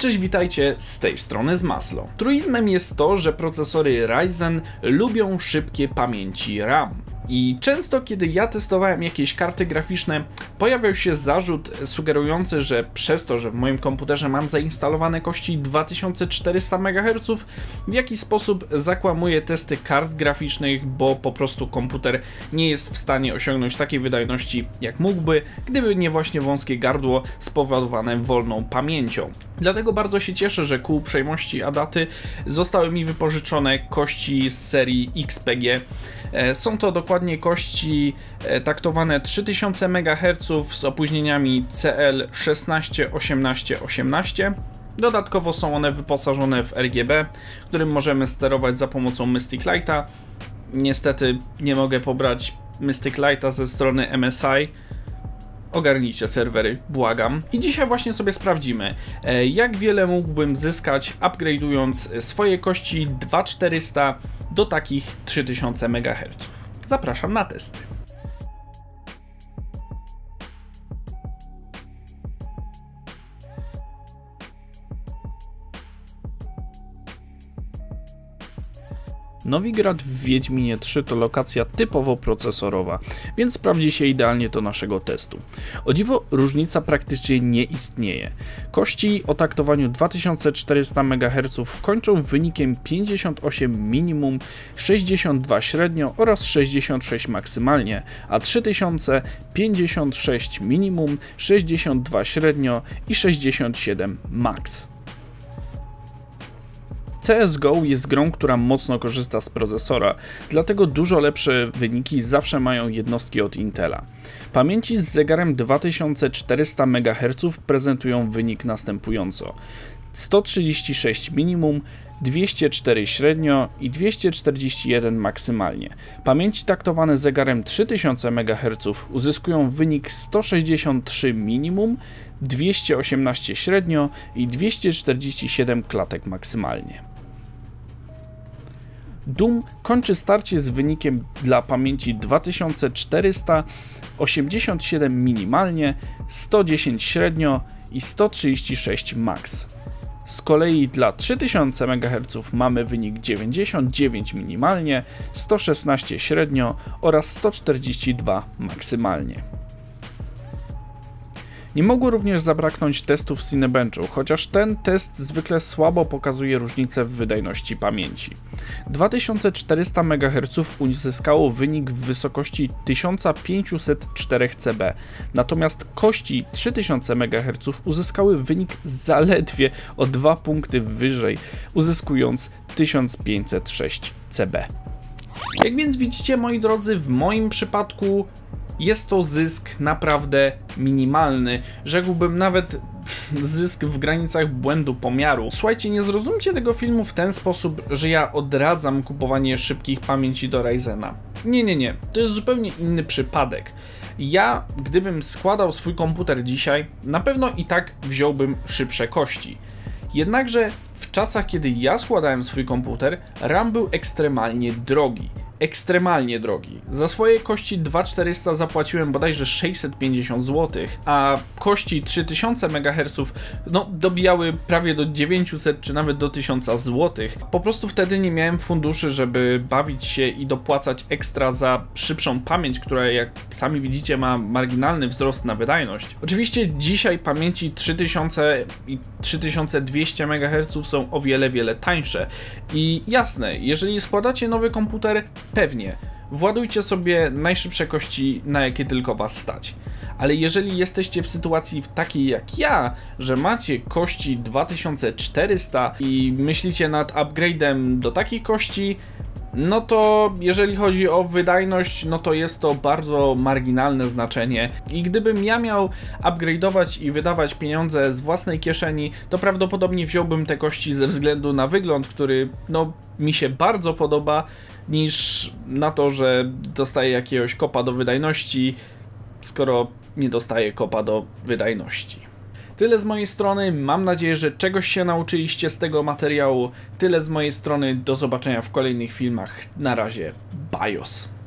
cześć, witajcie, z tej strony ZMASLO. Truizmem jest to, że procesory Ryzen lubią szybkie pamięci RAM. I często, kiedy ja testowałem jakieś karty graficzne, pojawiał się zarzut sugerujący, że przez to, że w moim komputerze mam zainstalowane kości 2400 MHz, w jakiś sposób zakłamuję testy kart graficznych, bo po prostu komputer nie jest w stanie osiągnąć takiej wydajności, jak mógłby, gdyby nie właśnie wąskie gardło spowodowane wolną pamięcią. Dlatego bardzo się cieszę, że ku uprzejmości Adaty zostały mi wypożyczone kości z serii XPG. Są to dokładnie kości taktowane 3000 MHz z opóźnieniami CL 16, 18, 18. Dodatkowo są one wyposażone w RGB, którym możemy sterować za pomocą Mystic Lighta. Niestety nie mogę pobrać Mystic Lighta ze strony MSI. Ogarnijcie serwery, błagam. I dzisiaj właśnie sobie sprawdzimy, jak wiele mógłbym zyskać, upgrade'ując swoje kości 2400 do takich 3000 MHz. Zapraszam na testy. Nowigrad w Wiedźminie 3 to lokacja typowo procesorowa, więc sprawdzi się idealnie do naszego testu. O dziwo, różnica praktycznie nie istnieje. Kości o taktowaniu 2400 MHz kończą wynikiem 58 minimum, 62 średnio oraz 66 maksymalnie, a 3000 56 minimum, 62 średnio i 67 max. CS:GO jest grą, która mocno korzysta z procesora, dlatego dużo lepsze wyniki zawsze mają jednostki od Intela. Pamięci z zegarem 2400 MHz prezentują wynik następująco: 136 minimum, 204 średnio i 241 maksymalnie. Pamięci taktowane zegarem 3000 MHz uzyskują wynik 163 minimum, 218 średnio i 247 klatek maksymalnie. Doom kończy starcie z wynikiem dla pamięci 2400 87 minimalnie, 110 średnio i 136 max. Z kolei dla 3000 MHz mamy wynik 99 minimalnie, 116 średnio oraz 142 maksymalnie. Nie mogło również zabraknąć testów z Cinebenchu, chociaż ten test zwykle słabo pokazuje różnicę w wydajności pamięci. 2400 MHz uzyskało wynik w wysokości 1504 CB, natomiast kości 3000 MHz uzyskały wynik zaledwie o 2 punkty wyżej, uzyskując 1506 CB. Jak więc widzicie, moi drodzy, w moim przypadku jest to zysk naprawdę minimalny, rzekłbym nawet zysk w granicach błędu pomiaru. Słuchajcie, nie zrozumcie tego filmu w ten sposób, że ja odradzam kupowanie szybkich pamięci do Ryzena. Nie, nie, nie, to jest zupełnie inny przypadek. Ja, gdybym składał swój komputer dzisiaj, na pewno i tak wziąłbym szybsze kości. Jednakże w czasach, kiedy ja składałem swój komputer, RAM był ekstremalnie drogi. Ekstremalnie drogi. Za swoje kości 2400 zapłaciłem bodajże 650 zł, a kości 3000 MHz no, dobijały prawie do 900 czy nawet do 1000 zł. Po prostu wtedy nie miałem funduszy, żeby bawić się i dopłacać ekstra za szybszą pamięć, która jak sami widzicie ma marginalny wzrost na wydajność. Oczywiście dzisiaj pamięci 3000 i 3200 MHz są o wiele, wiele tańsze. I jasne, jeżeli składacie nowy komputer, pewnie, władujcie sobie najszybsze kości, na jakie tylko was stać. Ale jeżeli jesteście w sytuacji takiej jak ja, że macie kości 2400 i myślicie nad upgrade'em do takich kości, no to jeżeli chodzi o wydajność, no to jest to bardzo marginalne znaczenie. I gdybym ja miał upgrade'ować i wydawać pieniądze z własnej kieszeni, to prawdopodobnie wziąłbym te kości ze względu na wygląd, który no, mi się bardzo podoba, niż na to, że dostaję jakiegoś kopa do wydajności, skoro nie dostaję kopa do wydajności. Tyle z mojej strony, mam nadzieję, że czegoś się nauczyliście z tego materiału. Tyle z mojej strony, do zobaczenia w kolejnych filmach. Na razie, BIOS.